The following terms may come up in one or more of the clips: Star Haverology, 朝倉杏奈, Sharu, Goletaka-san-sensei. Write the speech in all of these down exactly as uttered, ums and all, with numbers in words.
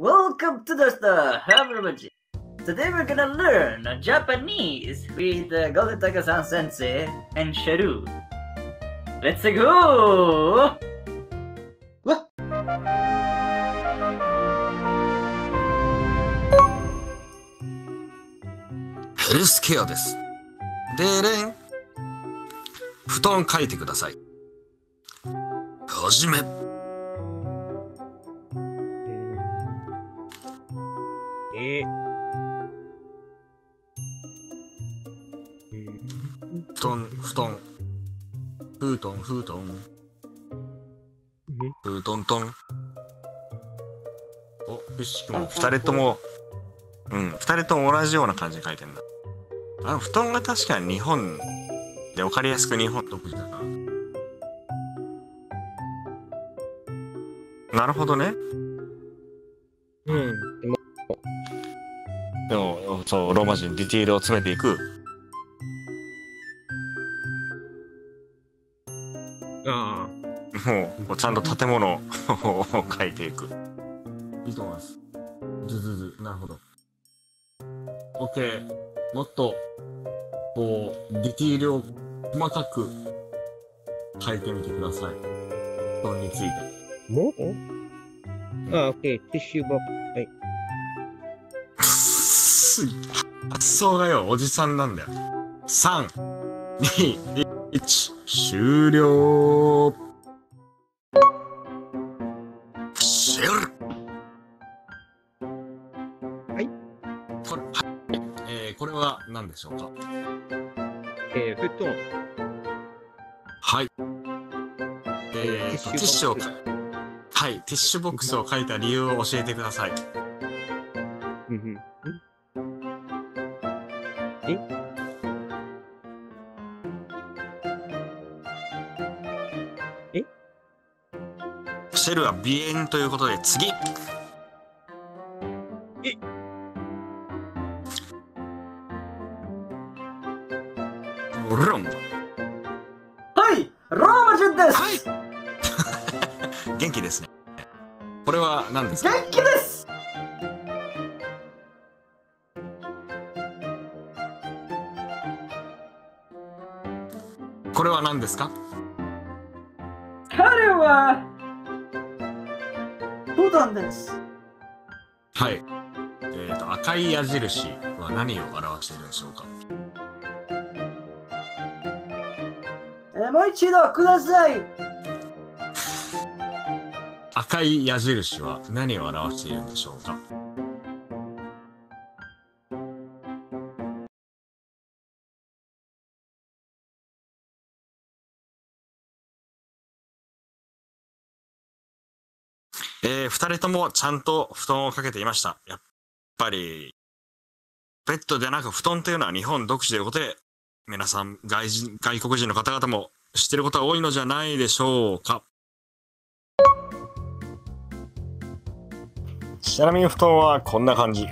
Welcome to the Star Haverology. Today we're gonna learn Japanese with Goletaka-san-sensei and Sharu. Let's go! What? Health care です。デレン。布団かいてください。はじめ。え布団布団布団布団布団トン。お、よし、ふたりとも、うん、ふたりとも同じような感じで書いてんだ。あ、布団が確かに日本で分かりやすく日本独自だな。なるほどね。うん。でも、でもそうローマ人ディティールを詰めていく。ああ。もうちゃんと建物を書いていく。いいと思います。ずずず、なるほど。オッケー、もっとこうディティールを細かく書いてみてください。布団について。もう？ああ、オッケー、ティッシュボックス。はい。発想がよ、おじさんなんだよ。さん、に、いち、終了。終了。はい。これ、はい。えー、これは何でしょうか？えー、布団。はい。えー、ティッシュを、はい、ティッシュボックスを書いた理由を教えてください。うんうん。ええシェルは鼻炎ということで次えロンはいローマ人ですはい元気ですねこれは何ですか元気ですこれは何ですか？彼は普段です。はい。えーと、赤い矢印は何を表しているでしょうか？え、もう一度ください。赤い矢印は何を表しているんでしょうか？えー、ふたりともちゃんと布団をかけていました。やっぱり、ベッドでなく布団というのは日本独自ということで、皆さん外人、外国人の方々も知ってることは多いのじゃないでしょうか。ちなみに布団はこんな感じ。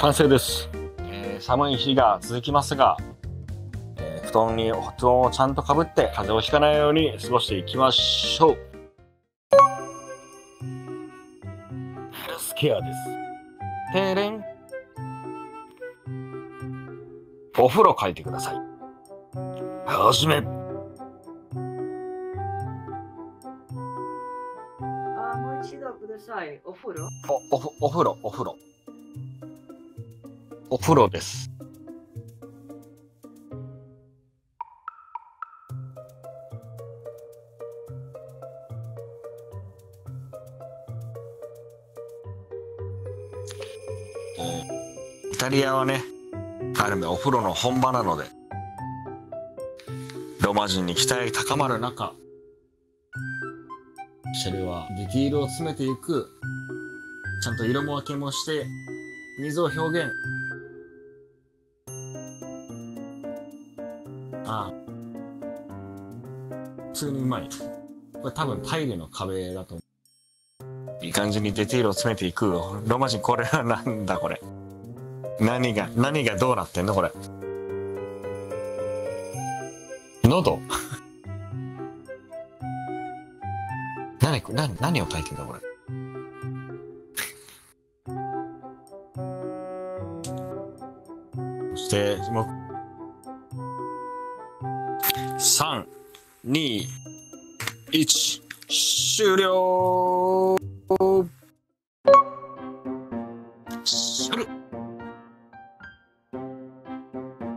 完成です、えー、寒い日が続きますが、えー、布団に布団をちゃんとかぶって風邪をひかないように過ごしていきましょうヘルスケアですてれんお風呂かいてくださいはじめあもう一度くださいお風呂お、お、お風呂お風呂お風呂です。イタリアはね、ある意味お風呂の本場なので、ローマ人に期待高まる中、シェルはディティールを詰めていく、ちゃんと色も分けもして、水を表現。ああ普通にうまいこれ多分タイルの壁だと思ういい感じにディテールを詰めていくローマ人これはなんだこれ何が、何がどうなってんのこれ。喉何、何、何を書いてんだこれ。そして、もう。さん、に、いち、終了。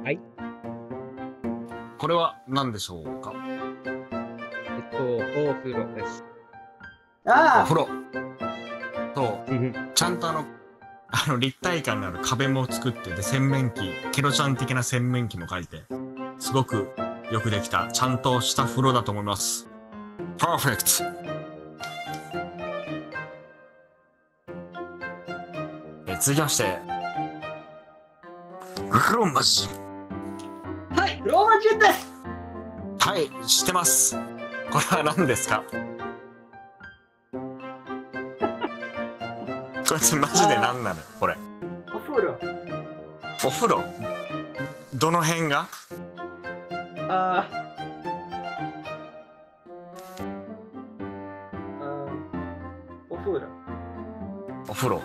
はい。これは何でしょうか。えっと、お風呂です。ああ。お風呂。そう。ちゃんとあの、あの立体感のある壁も作ってて、洗面器、ケロちゃん的な洗面器も書いて、すごくよくできた、ちゃんとした風呂だと思います。パーフェクト。続きまして、ローマ字。はい、ローマ字です。はい、知ってます。これは何ですか。こいつマジで何なの、これ。お風呂。お風呂。どの辺が。ああ。お風呂。お風呂。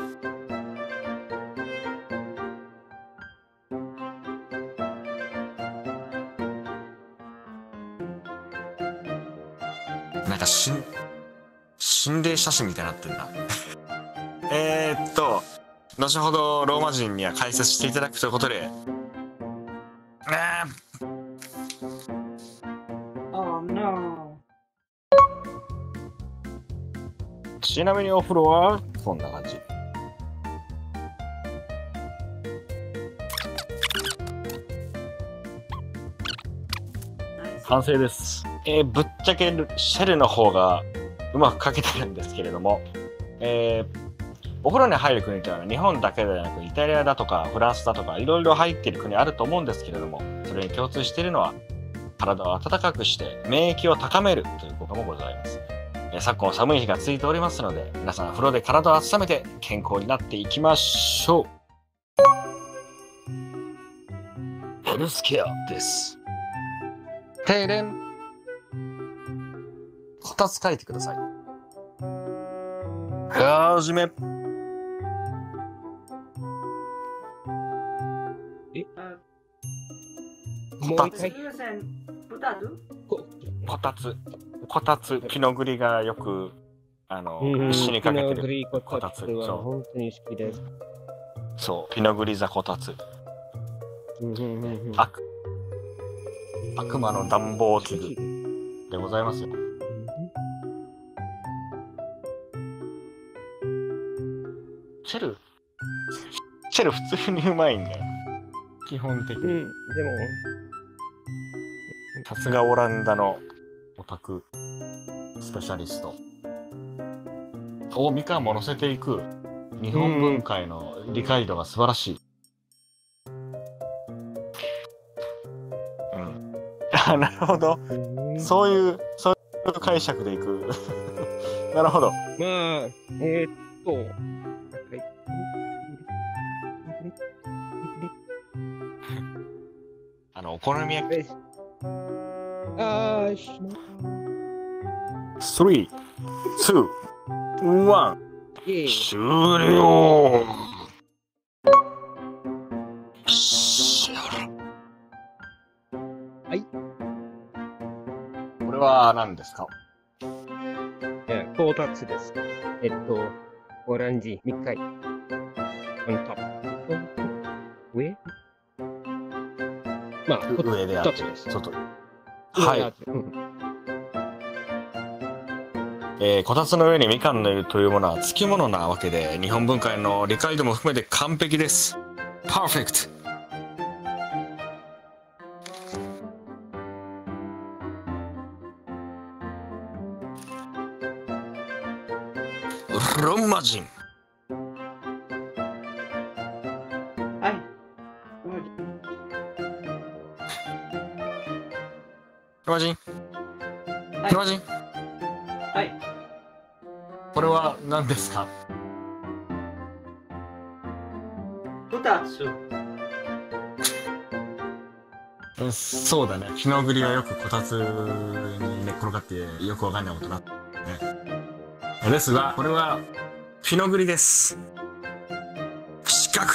なんかしん心霊写真みたいになってるなえっと後ほどローマ人には解説していただくということで、ああ、ノー。ちなみにお風呂はこんな感じ。完成です。えー、ぶっちゃけシェルの方がうまく描けてるんですけれども、えー、お風呂に入る国というのは日本だけではなくイタリアだとかフランスだとかいろいろ入ってる国あると思うんですけれども、それに共通しているのは体を温かくして免疫を高めるということもございます。えー、昨今寒い日が続いておりますので、皆さん風呂で体を温めて健康になっていきましょう。ヘルスケアです。停電ふたつ書いてください。はじめ。え、もう一回。こたつ。こたつ。きのぐりがよく、あの、牛にかけてるこたつ。そう。本当に好きです。そう。きのぐり座こたつ。悪悪魔の暖房器具でございますよ。シェル、シェル普通にうまいんだよ。基本的に。うん、でも。さすがオランダのオタクスペシャリスト。お、みかんも乗せていく。日本文化への理解度が素晴らしい。うん。あ、なるほど。そういう、そういう解釈でいく。なるほど。まあ、えー、っと。あのお好み焼き。ああ、しな。three, two, one。終了。はい。これは何ですか。え、こたつです。えっと、オランジにかい。本当。上。まあ、上であって、外。はい。えー、こたつの上にみかんの湯というものはつきものなわけで、日本文化への理解度も含めて完璧です。パーフェクト。ローマ人。ローマ人、はい、ローマ人、はい、これは何ですか。ふたつ。えそうだね。キノグリはよくこたつに寝っ転がってよくわかんないことになったね。ですがこれはキノグリです。失格。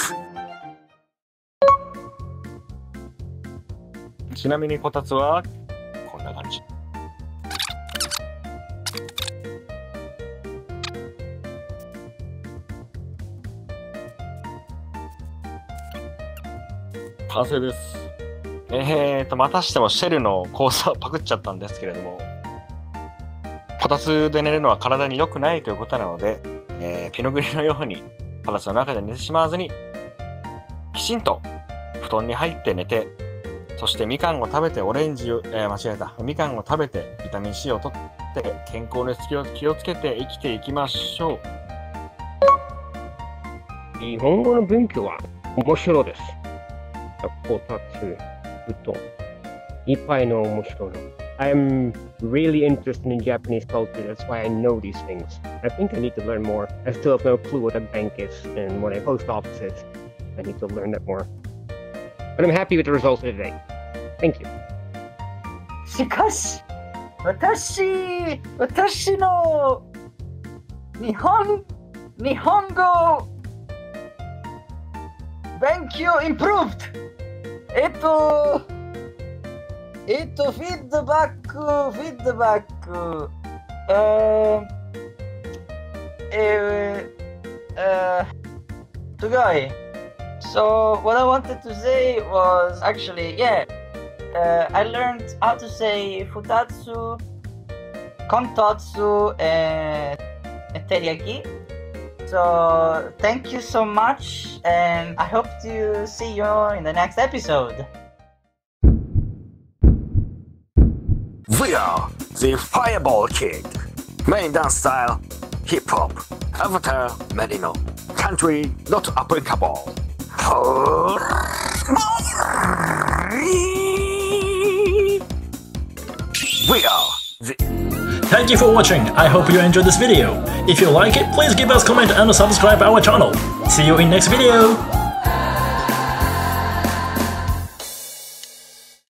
ちなみにこたつはこんな感じ。完成です。えーとまたしてもシェルの構想をパクっちゃったんですけれども、こたつで寝るのは体に良くないということなので、えー、ピノグリのようにパラスの中で寝てしまわずにきちんと布団に入って寝て、そしてみかんを食べてオレンジを、えー、間違えたみかんを食べてビタミン C をとって健康に気を、気をつけて生きていきましょう。日本語の文化は面白です。こたつ、布団、いっぱいの面白い。I'm really interested in Japanese culture. That's why I know these things. I think I need to learn more. I still have no clue what a bank is and what a post office is. I need to learn that more. But I'm happy with the results of today. Thank you. しかし、私、私の日本、日本語勉強improved。えっと、えっと、フィードバック、フィードバック、えー、すごい。So, what I wanted to say was actually, yeah, uh, I learned how to say futatsu, kontatsu, and teriyaki. So, thank you so much, and I hope to see you in the next episode. We are the Fireball Kid. Main dance style, hip hop, avatar, merino, country not applicable. We are the... Thank you for watching, I hope you enjoyed this video. If you like it, please give us a comment and subscribe our channel. See you in next video!